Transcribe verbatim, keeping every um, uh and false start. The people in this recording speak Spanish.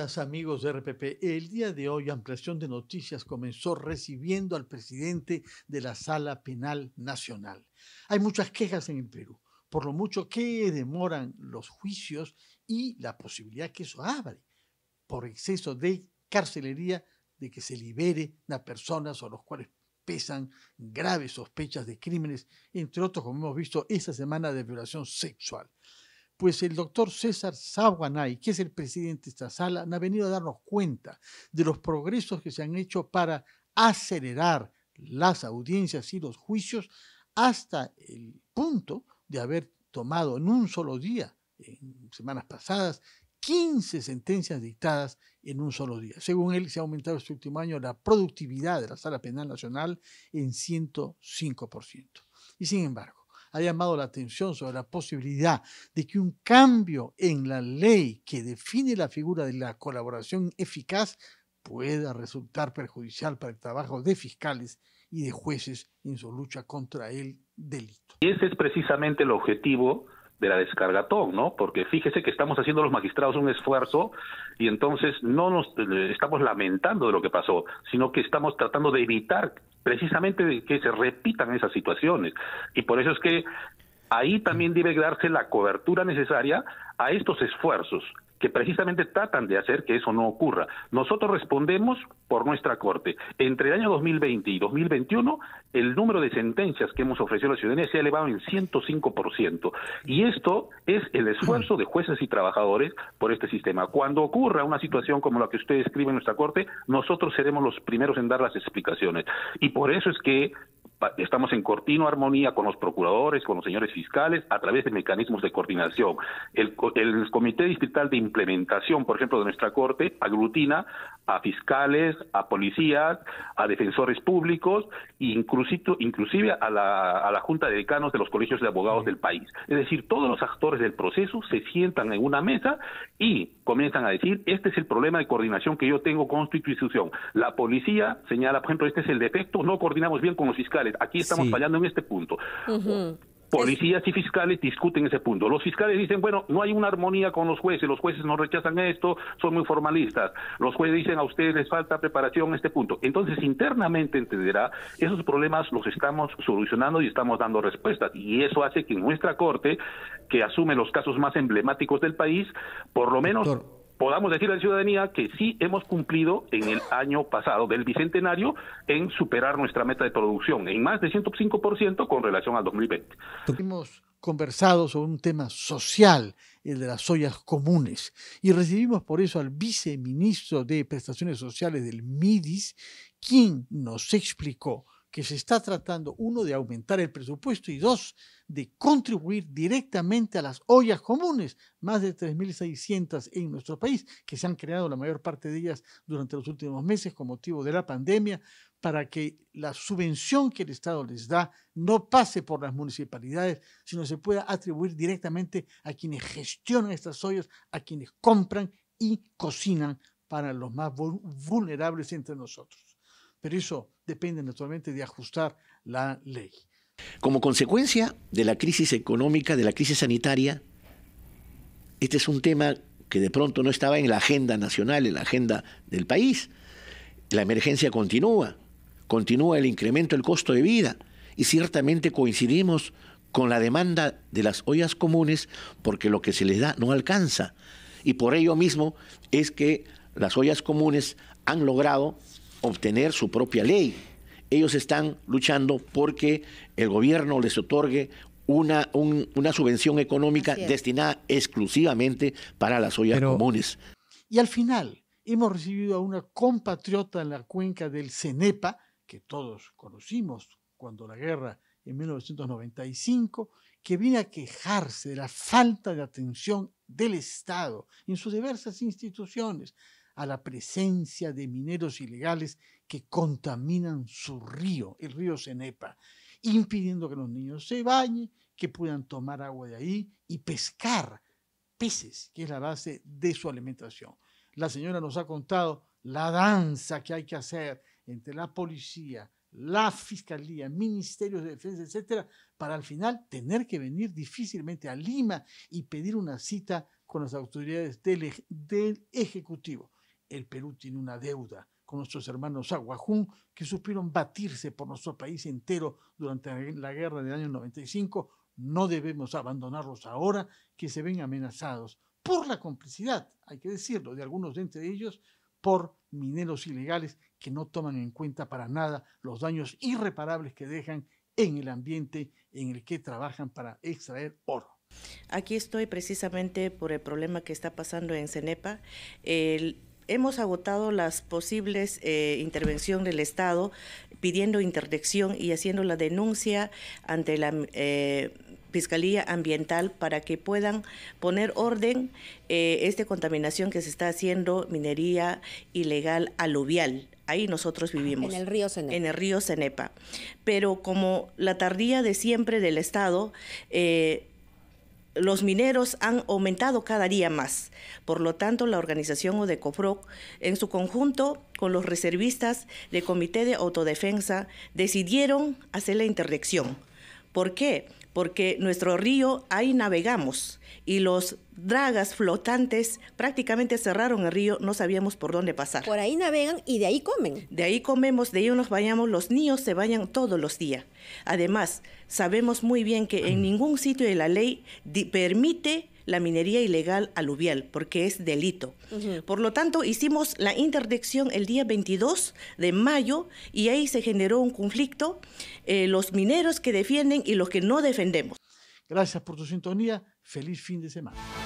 días, amigos de R P P. El día de hoy, Ampliación de Noticias comenzó recibiendo al presidente de la Sala Penal Nacional. Hay muchas quejas en el Perú por lo mucho que demoran los juicios y la posibilidad que eso abre por exceso de carcelería de que se libere a personas sobre los cuales pesan graves sospechas de crímenes, entre otros, como hemos visto esta semana, de violación sexual. Pues el doctor César Sahuanay, que es el presidente de esta sala, ha venido a darnos cuenta de los progresos que se han hecho para acelerar las audiencias y los juicios hasta el punto de haber tomado en un solo día, en semanas pasadas, quince sentencias dictadas en un solo día. Según él, se ha aumentado este último año la productividad de la Sala Penal Nacional en ciento cinco por ciento. Y sin embargo, ha llamado la atención sobre la posibilidad de que un cambio en la ley que define la figura de la colaboración eficaz pueda resultar perjudicial para el trabajo de fiscales y de jueces en su lucha contra el delito. Y ese es precisamente el objetivo de la descargatón, ¿no? Porque fíjese que estamos haciendo los magistrados un esfuerzo y entonces no nos estamos lamentando de lo que pasó, sino que estamos tratando de evitar precisamente que se repitan esas situaciones. Y por eso es que ahí también debe darse la cobertura necesaria a estos esfuerzos que precisamente tratan de hacer que eso no ocurra. Nosotros respondemos por nuestra Corte. Entre el año dos mil veinte y dos mil veintiuno, el número de sentencias que hemos ofrecido a la ciudadanía se ha elevado en ciento cinco por ciento. Y esto es el esfuerzo de jueces y trabajadores por este sistema. Cuando ocurra una situación como la que usted describe en nuestra Corte, nosotros seremos los primeros en dar las explicaciones. Y por eso es que estamos en continua armonía con los procuradores, con los señores fiscales, a través de mecanismos de coordinación. El, el Comité Distrital de Implementación, por ejemplo, de nuestra Corte, aglutina a fiscales, a policías, a defensores públicos, e inclusive, inclusive a, la, a la Junta de Decanos de los Colegios de Abogados del país. Es decir, todos los actores del proceso se sientan en una mesa y comienzan a decir, este es el problema de coordinación que yo tengo con tu institución. La policía señala, por ejemplo, este es el defecto, no coordinamos bien con los fiscales. Aquí estamos sí. fallando en este punto. Uh-huh. Policías y fiscales discuten ese punto. Los fiscales dicen, bueno, no hay una armonía con los jueces, los jueces nos rechazan esto, son muy formalistas. Los jueces dicen, a ustedes les falta preparación en este punto. Entonces, internamente entenderá, esos problemas los estamos solucionando y estamos dando respuestas. Y eso hace que nuestra Corte, que asume los casos más emblemáticos del país, por lo menos... Doctor. Podamos decir a la ciudadanía que sí hemos cumplido en el año pasado del bicentenario en superar nuestra meta de producción en más de ciento cinco por ciento con relación al dos mil veinte. Hemos conversado sobre un tema social, el de las ollas comunes, y recibimos por eso al viceministro de Prestaciones Sociales del MIDIS, quien nos explicó que se está tratando, uno, de aumentar el presupuesto y, dos, de contribuir directamente a las ollas comunes, más de tres mil seiscientas en nuestro país, que se han creado la mayor parte de ellas durante los últimos meses con motivo de la pandemia, para que la subvención que el Estado les da no pase por las municipalidades, sino se pueda atribuir directamente a quienes gestionan estas ollas, a quienes compran y cocinan para los más vulnerables entre nosotros. Pero eso depende naturalmente de ajustar la ley. Como consecuencia de la crisis económica, de la crisis sanitaria, este es un tema que de pronto no estaba en la agenda nacional, en la agenda del país. La emergencia continúa, continúa el incremento del costo de vida y ciertamente coincidimos con la demanda de las ollas comunes porque lo que se les da no alcanza. Y por ello mismo es que las ollas comunes han logrado obtener su propia ley. Ellos están luchando porque el gobierno les otorgue una, un, una subvención económica destinada exclusivamente para las ollas Pero... comunes. Y al final hemos recibido a una compatriota en la cuenca del CENEPA, que todos conocimos cuando la guerra en mil novecientos noventa y cinco, que viene a quejarse de la falta de atención del Estado en sus diversas instituciones a la presencia de mineros ilegales que contaminan su río, el río Cenepa, impidiendo que los niños se bañen, que puedan tomar agua de ahí y pescar peces, que es la base de su alimentación. La señora nos ha contado la danza que hay que hacer entre la policía, la fiscalía, ministerios de defensa, etcétera, para al final tener que venir difícilmente a Lima y pedir una cita con las autoridades del, del Ejecutivo. El Perú tiene una deuda con nuestros hermanos Aguajún, que supieron batirse por nuestro país entero durante la guerra del año noventa y cinco. No debemos abandonarlos ahora que se ven amenazados por la complicidad, hay que decirlo, de algunos de entre ellos, por mineros ilegales que no toman en cuenta para nada los daños irreparables que dejan en el ambiente en el que trabajan para extraer oro. Aquí estoy precisamente por el problema que está pasando en CENEPA. El Hemos agotado las posibles eh, intervención del Estado pidiendo interdicción y haciendo la denuncia ante la eh, Fiscalía Ambiental para que puedan poner orden eh, esta contaminación que se está haciendo, minería ilegal aluvial. Ahí nosotros vivimos. En el río Cenepa. En el río Cenepa. Pero como la tardía de siempre del Estado, eh, los mineros han aumentado cada día más. Por lo tanto, la organización ODECOFROC, en su conjunto con los reservistas del Comité de Autodefensa, decidieron hacer la interdicción. ¿Por qué? Porque nuestro río, ahí navegamos, y los dragas flotantes prácticamente cerraron el río, no sabíamos por dónde pasar. Por ahí navegan y de ahí comen. De ahí comemos, de ahí nos bañamos, los niños se bañan todos los días. Además, sabemos muy bien que en ningún sitio de la ley permite la minería ilegal aluvial, porque es delito. Uh-huh. Por lo tanto, hicimos la interdicción el día veintidós de mayo y ahí se generó un conflicto, eh, los mineros que defienden y los que no defendemos. Gracias por tu sintonía. Feliz fin de semana.